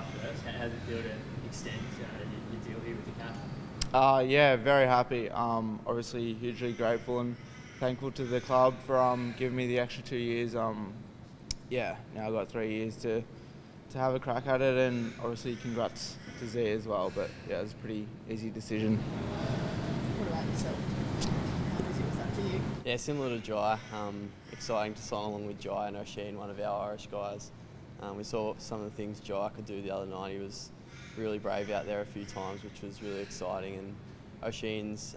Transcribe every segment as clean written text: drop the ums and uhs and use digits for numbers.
Clark first, how the field extends, your deal here with the Cats? Yeah, very happy. Obviously hugely grateful and thankful to the club for giving me the extra 2 years. Yeah, now I've got 3 years to have a crack at it, and obviously congrats to Zee as well, but yeah, it was a pretty easy decision. What about yourself? How easy was that for you? Yeah, similar to Jhye, exciting to sign along with Jhye and Oshin, one of our Irish guys. We saw some of the things Jhye could do the other night. He was really brave out there a few times, which was really exciting, and Oshin's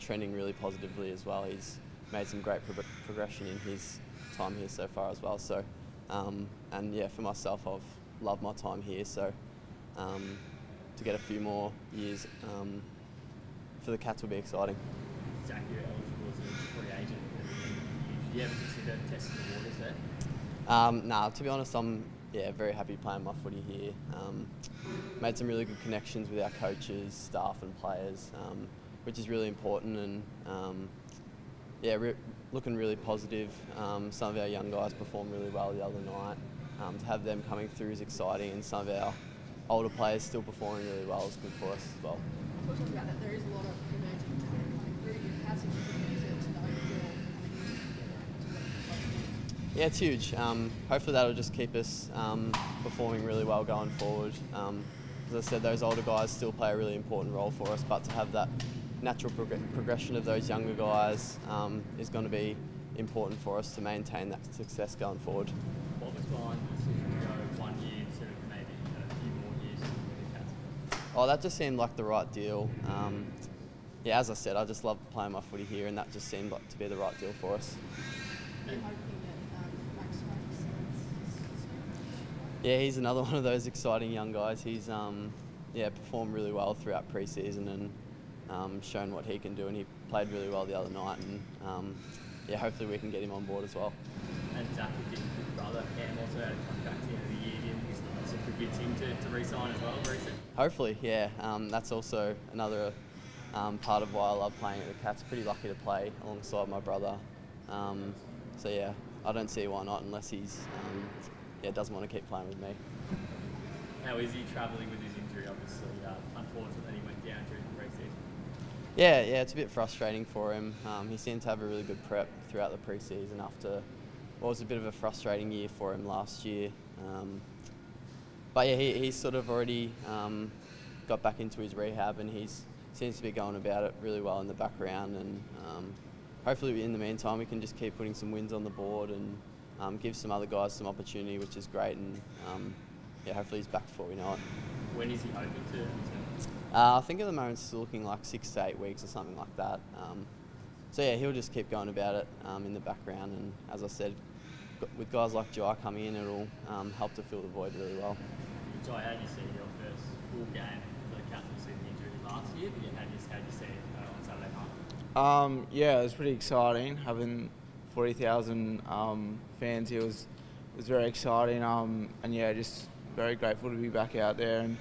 trending really positively as well. He's made some great progression in his time here so far as well, so and yeah, for myself, I've loved my time here, so to get a few more years for the Cats will be exciting. Zach, you're eligible as a free agent. Do you ever consider testing the waters there? Nah, to be honest, I'm very happy playing my footy here. Made some really good connections with our coaches, staff and players, which is really important, and yeah, looking really positive. Some of our young guys performed really well the other night. To have them coming through is exciting, and some of our older players still performing really well is good for us as well. We'll talk about that. There is a lot of emerging talent coming through. How's it going to use it to the overall? Yeah, it's huge. Hopefully that'll just keep us performing really well going forward. As I said, those older guys still play a really important role for us, but to have that natural progression of those younger guys is going to be important for us to maintain that success going forward. What was behind the decision to go 1 year instead of maybe a few more years with the Cats? Oh, that just seemed like the right deal. Yeah, as I said, I just love playing my footy here, and that just seemed like to be the right deal for us. Yeah, he's another one of those exciting young guys. He's yeah, performed really well throughout pre-season and shown what he can do, and he played really well the other night, and yeah, hopefully we can get him on board as well. And Zach, his brother Cam also had a contract at the end of the year. Do you think it's a good thing to re-sign as well recently? Hopefully, yeah. That's also another part of why I love playing at the Cats. Pretty lucky to play alongside my brother. So yeah, I don't see why not, unless he's yeah, doesn't want to keep playing with me. How is he travelling with his injury? Obviously, unfortunately, he went down during the pre-season. Yeah, it's a bit frustrating for him. He seemed to have a really good prep throughout the pre-season after what was a bit of a frustrating year for him last year. But yeah, he's sort of already got back into his rehab, and he seems to be going about it really well in the background, and hopefully in the meantime we can just keep putting some wins on the board and give some other guys some opportunity, which is great, and yeah, hopefully he's back before we know it. When is he hoping to return? I think at the moment it's still looking like 6 to 8 weeks or something like that. So yeah, he'll just keep going about it in the background, and as I said, with guys like Jhye coming in, it'll help to fill the void really well. Jhye, how do you see your first full game for the Cats? We've seen the injury last year, but how do you see it on Saturday night? Yeah, it was pretty exciting. Having 40,000 fans here was very exciting, and yeah, just very grateful to be back out there, and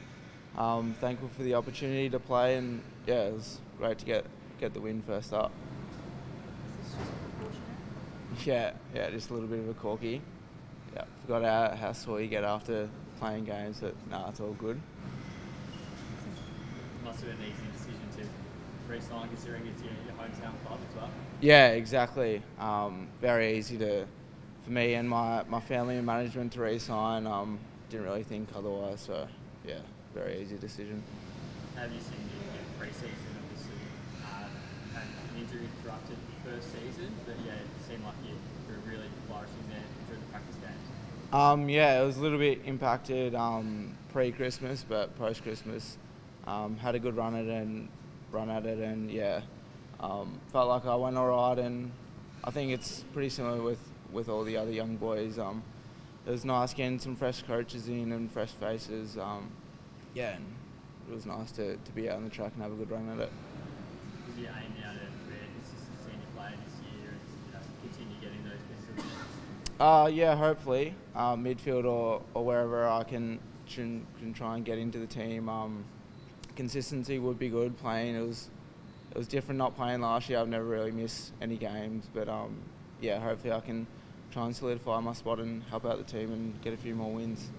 thankful for the opportunity to play, and yeah, it was great to get the win first up. Is this just yeah, just a little bit of a corky. Yeah, forgot how sore you get after playing games, but nah, it's all good. Must have been an easy decision to re-sign, considering it's your hometown club as well. Yeah, exactly. Very easy for me and my family and management to re-sign. Didn't really think otherwise, so yeah. Very easy decision. Have you seen you get pre-season, obviously, an injury interrupted first season, but yeah, it seemed like you were really flourishing there during the practice games? Yeah, it was a little bit impacted pre-Christmas, but post-Christmas had a good run at it, and yeah, felt like I went all right, and I think it's pretty similar with all the other young boys. It was nice getting some fresh coaches in and fresh faces. Yeah, and it was nice to be out on the track and have a good run at it. Is your aim now to create consistency in your play this year and continue getting those pieces? Yeah, hopefully. Midfield or wherever I can try and get into the team. Consistency would be good. Playing, it was different not playing last year. I've never really missed any games, but yeah, hopefully I can try and solidify my spot and help out the team and get a few more wins.